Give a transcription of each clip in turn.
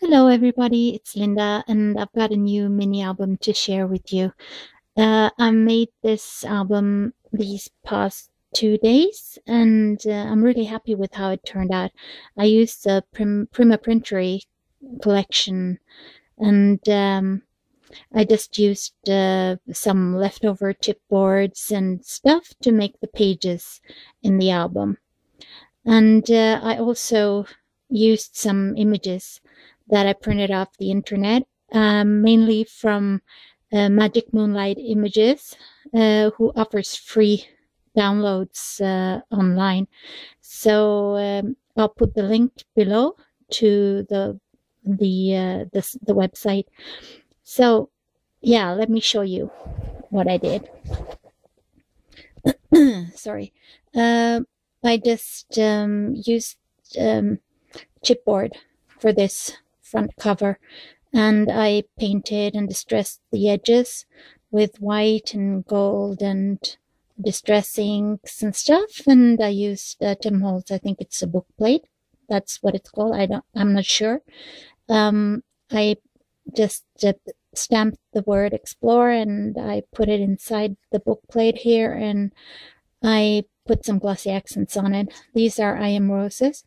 Hello everybody, it's Linda and I've got a new mini album to share with you. I made this album these past 2 days and I'm really happy with how it turned out. I used the Prima Printery collection and I just used some leftover chipboards and stuff to make the pages in the album. And I also used some images that I printed off the internet, mainly from Magic Moonlight Images, who offers free downloads online. So I'll put the link below to the website. So yeah, let me show you what I did. Sorry, I just used chipboard for this front cover, and I painted and distressed the edges with white and gold and distress inks and stuff, and I used Tim Holtz. I think it's a book plate, that's what it's called, I'm not sure. I just stamped the word explore and I put it inside the book plate here, and I put some glossy accents on it. These are I Am Roses,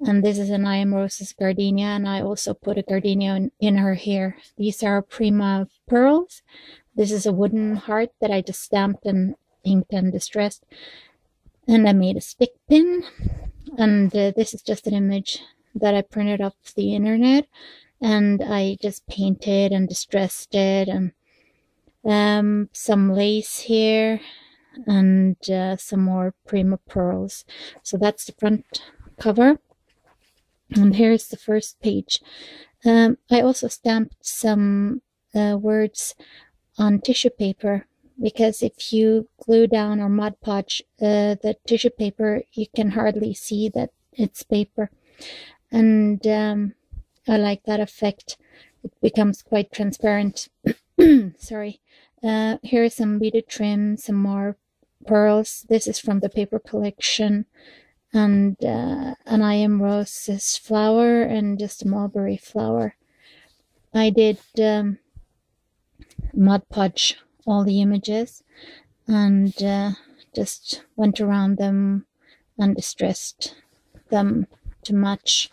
and this is an I Am Roses gardenia, and I also put a gardenia in her hair. These are Prima Pearls. This is a wooden heart that I just stamped and inked and distressed. And I made a stick pin. And this is just an image that I printed off the internet. And I just painted and distressed it. And some lace here. And some more Prima Pearls. So that's the front cover. And here's the first page. I also stamped some words on tissue paper, because if you glue down or Mod Podge the tissue paper, you can hardly see that it's paper. And I like that effect. It becomes quite transparent. Sorry. Here is some beaded trim, some more pearls. This is from the paper collection. And an I Am Roses flower and just a mulberry flower. I did Mod Podge all the images and just went around them and distressed them to match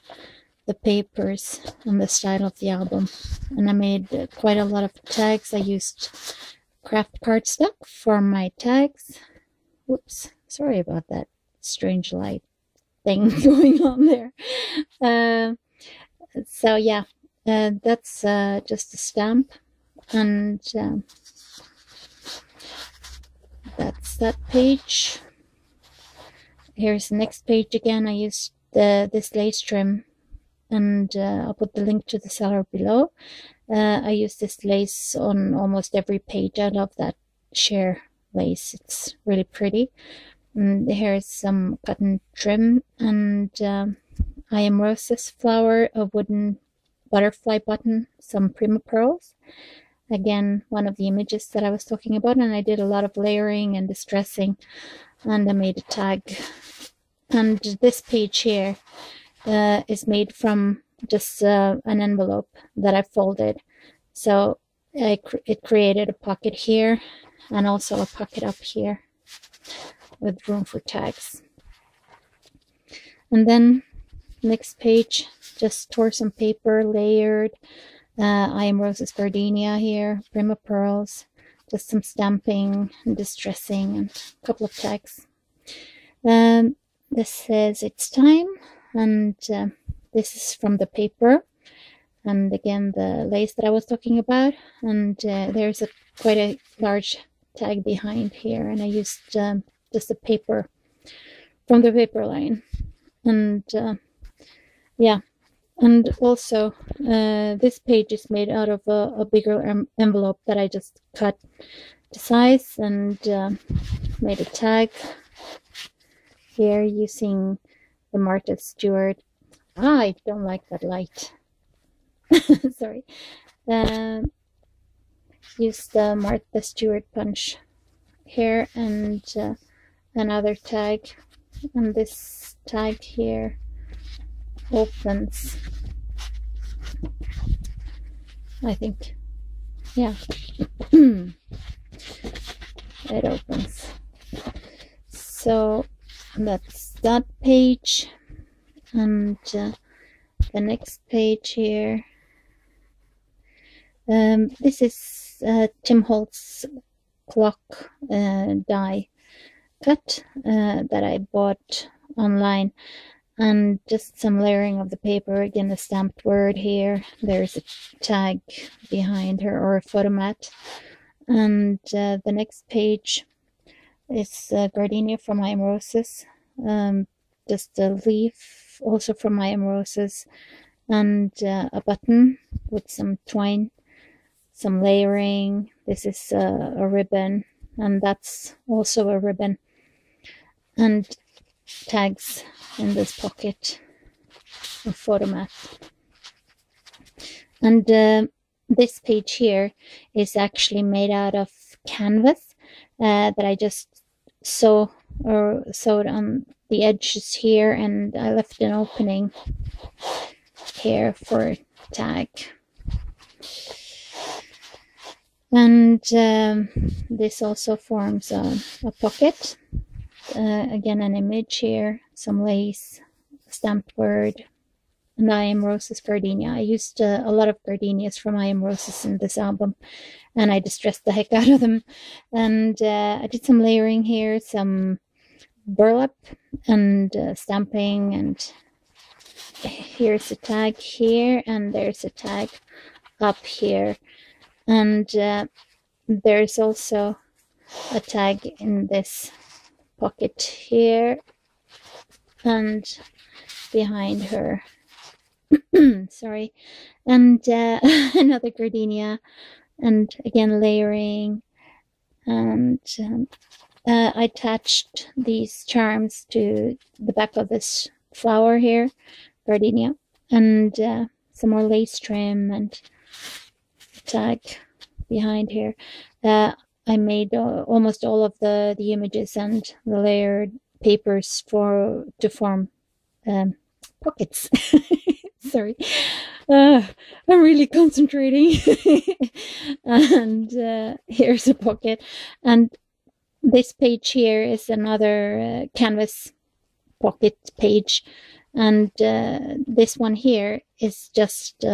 the papers and the style of the album. And I made quite a lot of tags. I used craft cardstock for my tags. Whoops, sorry about that strange light thing going on there. So yeah, that's just a stamp, and that's that page. Here's the next page again. I used this lace trim, and I'll put the link to the seller below. I use this lace on almost every page. I love that sheer lace, it's really pretty. And here's some cotton trim, and I Am Roses flower, a wooden butterfly button, some Prima Pearls. Again, one of the images that I was talking about, and I did a lot of layering and distressing, and I made a tag. And this page here is made from just an envelope that I folded. So it created a pocket here and also a pocket up here, with room for tags. And then next page, just tore some paper, layered I Am Roses gardenia here, Prima Pearls, just some stamping and distressing and a couple of tags. This says it's time, and this is from the paper, and again the lace that I was talking about, and there's quite a large tag behind here, and I used just the paper from the paper line. And yeah, and also this page is made out of a bigger envelope that I just cut to size, and made a tag here using the Martha Stewart. I don't like that light. Sorry. Use the Martha Stewart punch here, and another tag, and this tag here opens I think. Yeah. It opens. So that's that page, and the next page here. This is Tim Holtz clock die cut that I bought online, and just some layering of the paper. Again, a stamped word here. There's a tag behind her, or a photo mat. And the next page is Gardenia from I Am Roses. Just a leaf, also from I Am Roses, and a button with some twine, some layering. This is a ribbon, and that's also a ribbon, and tags in this pocket, a photo mat. And this page here is actually made out of canvas that I just sewed on the edges here, and I left an opening here for a tag. And this also forms a pocket. Again, an image here, some lace, stamped word, and I Am Roses gardenia. I used a lot of gardenias from I Am Roses in this album, and I distressed the heck out of them. And I did some layering here, some burlap and stamping, and here's a tag here, and there's a tag up here. And there's also a tag in this pocket here, and behind her. Sorry. And another gardenia, and again layering. And I attached these charms to the back of this flower here, gardenia, and some more lace trim, and tag behind here. I made almost all of the images and the layered papers to form pockets. Sorry, I'm really concentrating. And here's a pocket, and this page here is another canvas pocket page, and this one here is just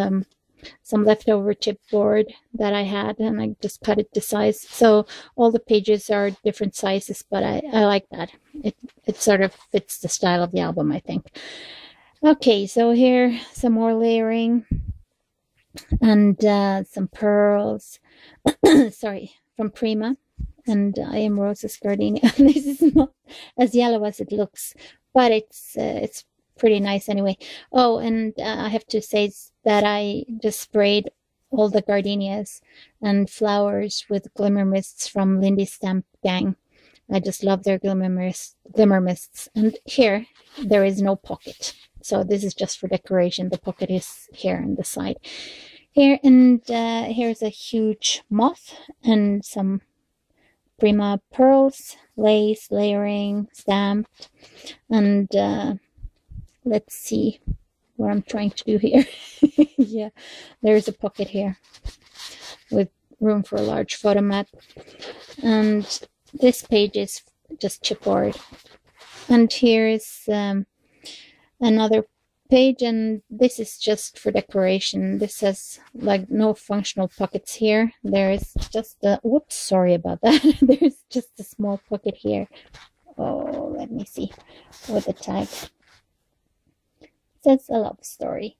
some leftover chipboard that I had, and I just cut it to size. So all the pages are different sizes, but I like that. It sort of fits the style of the album, I think. Okay, so here some more layering, and some pearls. Sorry, from Prima, and I Am Roses gardenia. This is not as yellow as it looks, but it's pretty nice anyway. Oh, and I have to say that I just sprayed all the gardenias and flowers with glimmer mists from Lindy's Stamp Gang. I just love their glimmer mists. And here there is no pocket, so this is just for decoration. The pocket is here on the side here. And here's a huge moth, and some Prima pearls, lace, layering, stamped. And let's see what I'm trying to do here. Yeah, there's a pocket here with room for a large photo mat. And this page is just chipboard. And here is another page, and this is just for decoration. This has like no functional pockets here. There is just a, whoops, sorry about that. There's just a small pocket here. Oh, let me see what the tag. Says a love story,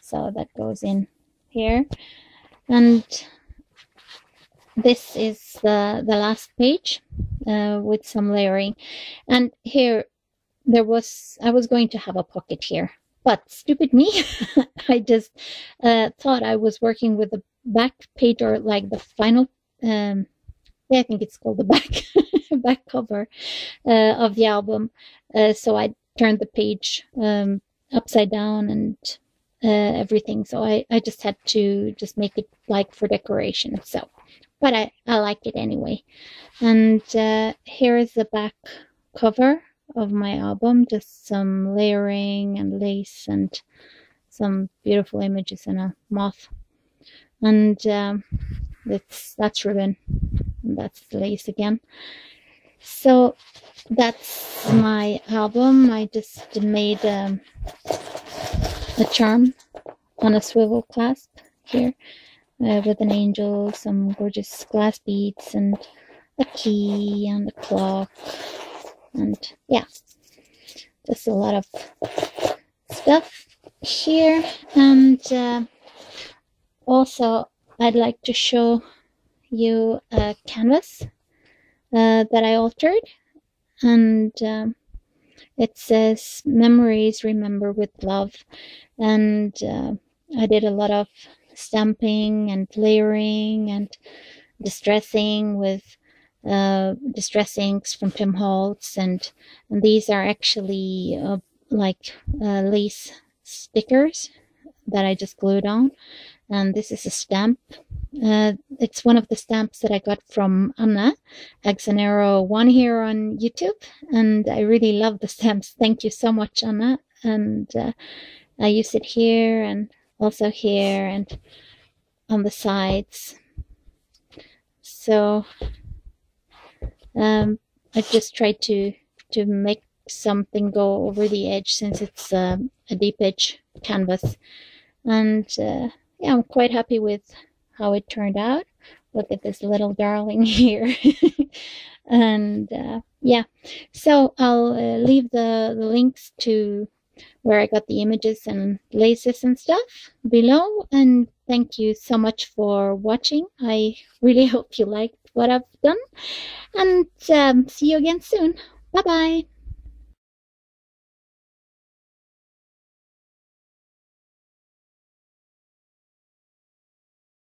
so that goes in here. And this is the last page with some layering. And here I was going to have a pocket here, but stupid me, I just thought I was working with the back page, or like the final yeah, I think it's called the back cover of the album. So I turned the page upside down and everything. So I just had to just make it like for decoration. So, but I like it anyway. And here is the back cover of my album. Just some layering and lace, and some beautiful images, and a moth. and that's ribbon, and that's the lace again. So that's my album. I just made a charm on a swivel clasp here with an angel, some gorgeous glass beads, and a key and a clock, and yeah, just a lot of stuff here. And also I'd like to show you a canvas that I altered, and it says memories remember with love, and I did a lot of stamping and layering and distressing with distressings from Tim Holtz, and these are actually lace stickers that I just glued on, and this is a stamp. It's one of the stamps that I got from Anna Exanero, one here on YouTube, and I really love the stamps. Thank you so much, Anna. And I use it here and also here and on the sides. So I just tried to make something go over the edge, since it's a deep edge canvas. And yeah, I'm quite happy with how it turned out. Look at this little darling here. And yeah, so I'll leave the links to where I got the images and laces and stuff below. And thank you so much for watching. I really hope you liked what I've done, and see you again soon. Bye bye.